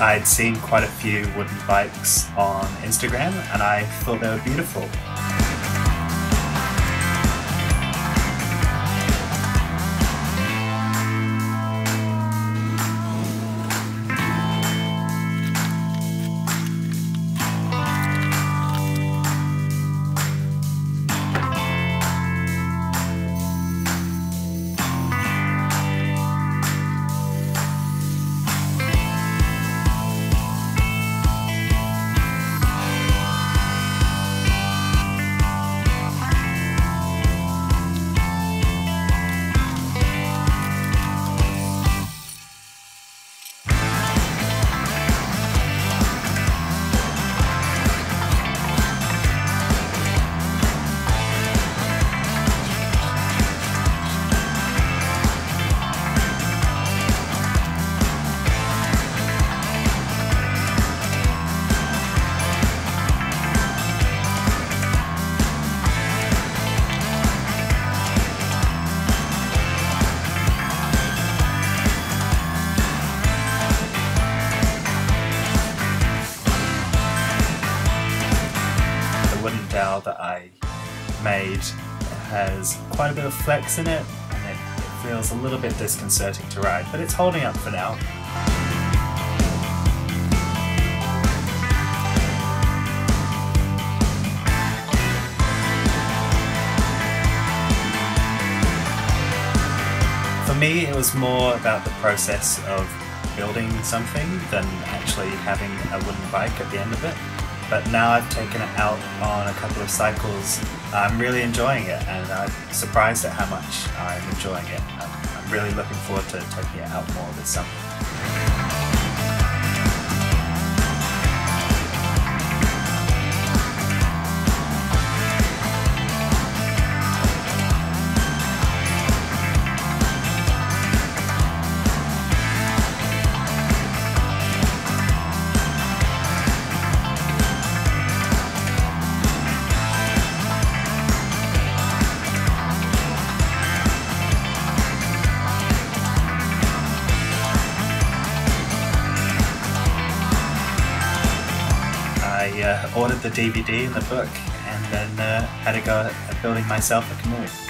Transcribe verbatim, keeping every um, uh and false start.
I'd seen quite a few wooden bikes on Instagram and I thought they were beautiful. That I made has quite a bit of flex in it and it, it feels a little bit disconcerting to ride, but it's holding up for now. For me it was more about the process of building something than actually having a wooden bike at the end of it. But now I've taken it out on a couple of cycles, I'm really enjoying it and I'm surprised at how much I'm enjoying it. I'm, I'm really looking forward to taking it out more this summer. I uh, ordered the D V D and the book and then uh, had a go at building myself a canoe.